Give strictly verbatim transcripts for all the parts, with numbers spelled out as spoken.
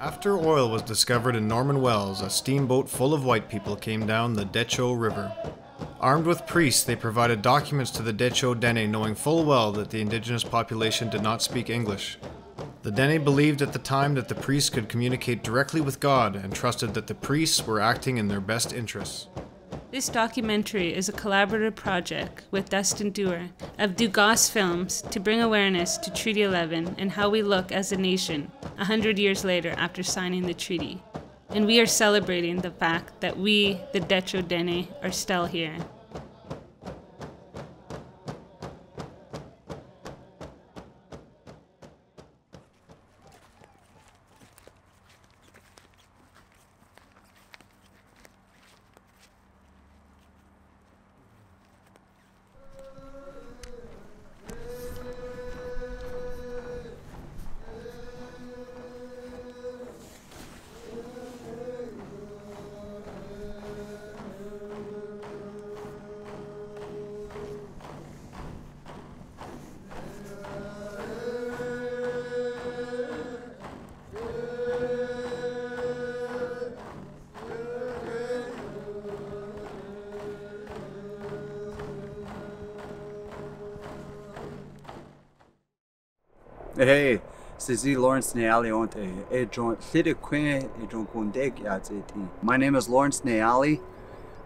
After oil was discovered in Norman Wells, a steamboat full of white people came down the Dehcho River. Armed with priests, they provided documents to the Dehcho Dene, knowing full well that the indigenous population did not speak English. The Dene believed at the time that the priests could communicate directly with God and trusted that the priests were acting in their best interests. This documentary is a collaborative project with Dustin Dewar of Dewgoss Films to bring awareness to Treaty eleven and how we look as a nation a hundred years later after signing the treaty. And we are celebrating the fact that we, the Dehcho Dene, are still here. Hey, this is Lawrence Neali Onta. City Queen First My name is Lawrence Neali.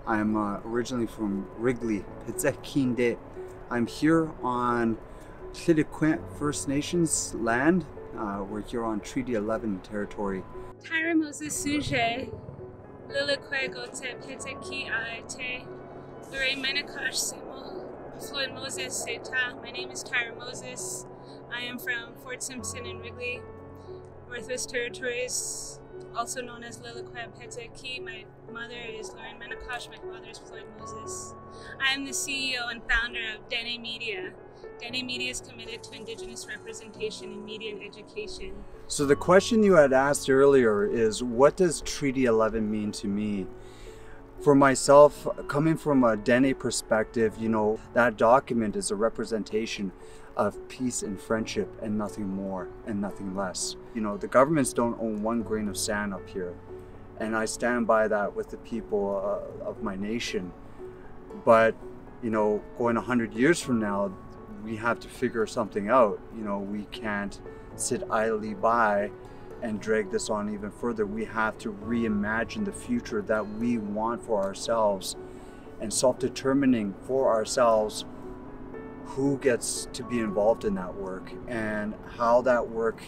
I'm uh, originally from Wrigley, Peta'ke. I'm here on City Queen First Nations land. Uh, we're here on Treaty eleven territory. Tyra Moses suje, Liliquan Peta'ke aite, Lauren Menakosh simo, Fluid Moses seta. My name is Tyra Moses. I am from Fort Simpson in Wrigley, Northwest Territories, also known as Liliquan Peta'ke. My mother is Lauren Menakosh, my father is Floyd Moses. I am the C E O and founder of Dene Media. Dene Media is committed to Indigenous representation in media and education. So the question you had asked earlier is, what does Treaty eleven mean to me? For myself, coming from a Dene perspective, you know, that document is a representation of peace and friendship and nothing more and nothing less. You know, the governments don't own one grain of sand up here, and I stand by that with the people uh, of my nation. But, you know, going a hundred years from now, we have to figure something out. You know, we can't sit idly by and drag this on even further. We have to reimagine the future that we want for ourselves, and self-determining for ourselves who gets to be involved in that work and how that work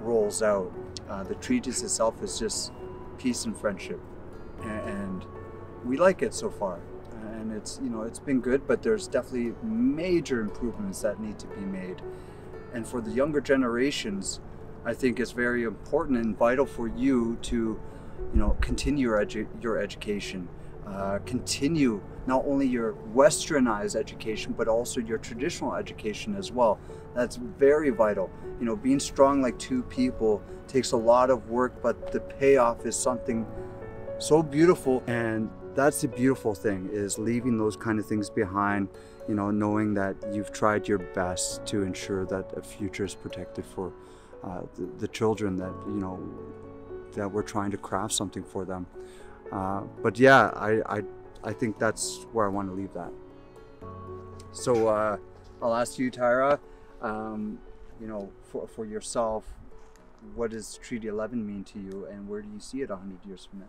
rolls out. Uh, the treatise itself is just peace and friendship, and we like it so far. And it's, you know, it's been good, but there's definitely major improvements that need to be made. And for the younger generations, I think it's very important and vital for you to, you know, continue your, edu your education. Uh, continue not only your westernized education, but also your traditional education as well. That's very vital. You know, being strong like two people takes a lot of work, but the payoff is something so beautiful. And that's the beautiful thing, is leaving those kind of things behind, you know, knowing that you've tried your best to ensure that a future is protected for uh, the, the children that, you know, that we're trying to craft something for them. Uh, but yeah, I, I, I think that's where I want to leave that. So uh, I'll ask you, Tyra, um, you know, for, for yourself, what does Treaty eleven mean to you, and where do you see it a hundred years from now?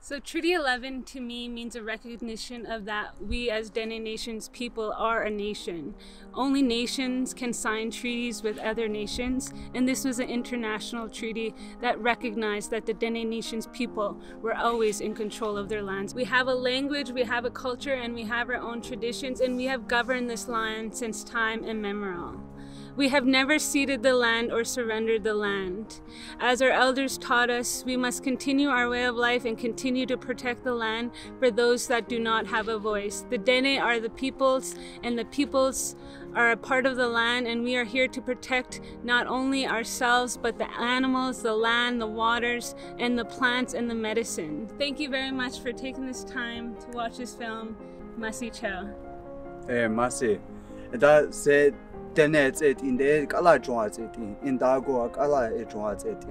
So Treaty eleven to me means a recognition of that we as Dene Nations people are a nation. Only nations can sign treaties with other nations, and this was an international treaty that recognized that the Dene Nations people were always in control of their lands. We have a language, we have a culture, and we have our own traditions, and we have governed this land since time immemorial. We have never ceded the land or surrendered the land. As our elders taught us, we must continue our way of life and continue to protect the land for those that do not have a voice. The Dene are the peoples, and the peoples are a part of the land, and we are here to protect not only ourselves, but the animals, the land, the waters, and the plants and the medicine. Thank you very much for taking this time to watch this film. Masi Cho. Hey, Masi. That's it. Tenet in the Kala Joats it in Dago Kala Joats it,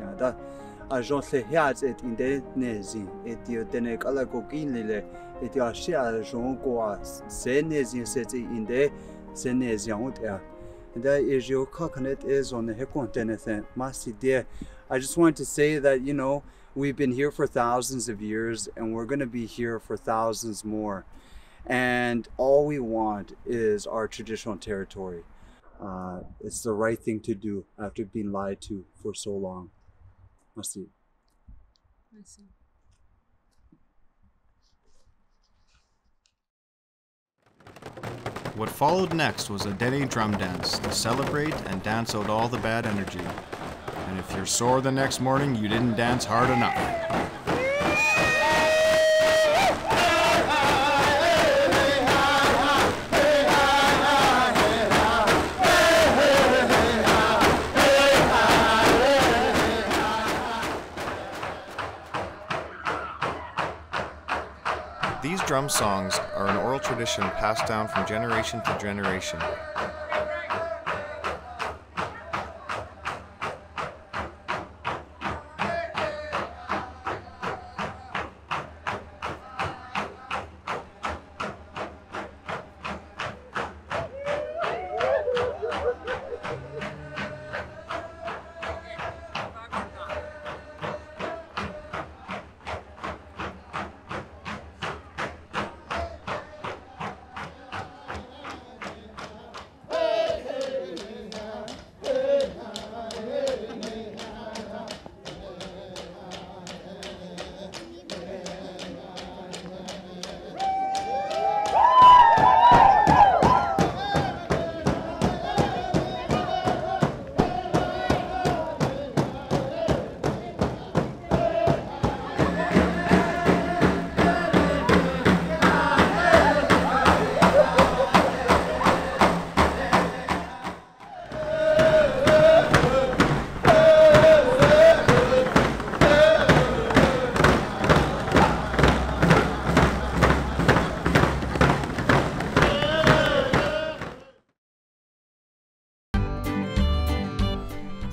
ajonse hiaz et indenezi et yotenek alakokinile et yashi ajonkoa senezi seti inde senezi antea. That is your coconut is on the hekontenethen masi de. I just want to say that, you know, we've been here for thousands of years and we're going to be here for thousands more. And all we want is our traditional territory. Uh, it's the right thing to do after being lied to for so long. Masi. Masi. What followed next was a Dene drum dance to celebrate and dance out all the bad energy. And if you're sore the next morning, you didn't dance hard enough. These drum songs are an oral tradition passed down from generation to generation.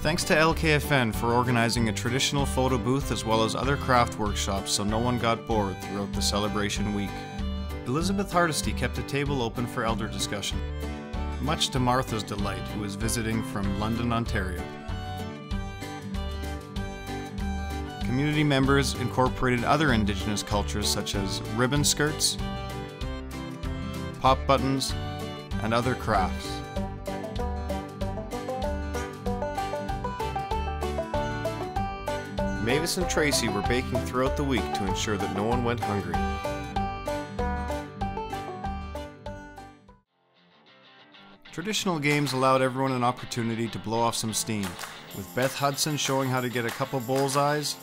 Thanks to L K F N for organizing a traditional photo booth as well as other craft workshops so no one got bored throughout the celebration week. Elizabeth Hardesty kept a table open for elder discussion, much to Martha's delight, who was visiting from London, Ontario. Community members incorporated other Indigenous cultures such as ribbon skirts, pop buttons, and other crafts. Mavis and Tracy were baking throughout the week to ensure that no one went hungry. Traditional games allowed everyone an opportunity to blow off some steam, with Beth Hudson showing how to get a couple bullseyes.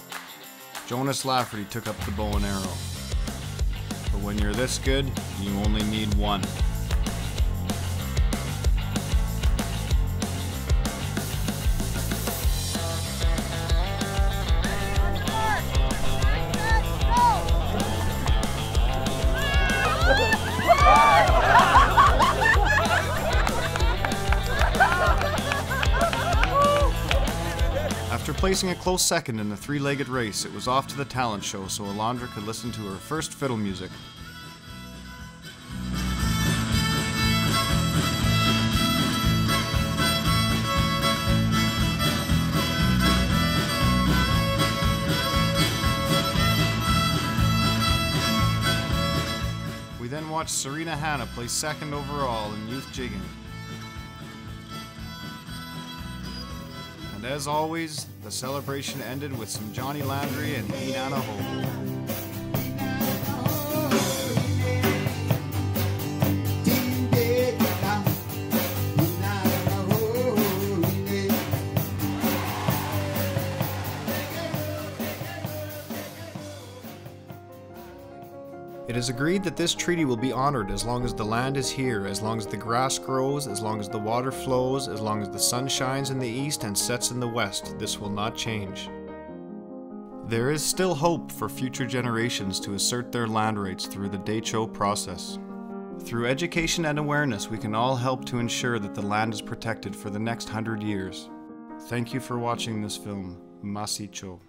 Jonas Lafferty took up the bow and arrow. But when you're this good, you only need one. Placing a close second in the three-legged race, it was off to the talent show so Alondra could listen to her first fiddle music. We then watched Serena Hanna play second overall in youth jigging. And as always, the celebration ended with some Johnny Landry and Nina Hole. It is agreed that this treaty will be honored as long as the land is here, as long as the grass grows, as long as the water flows, as long as the sun shines in the east and sets in the west. This will not change. There is still hope for future generations to assert their land rights through the Dehcho process. Through education and awareness, we can all help to ensure that the land is protected for the next hundred years. Thank you for watching this film. Masi Cho.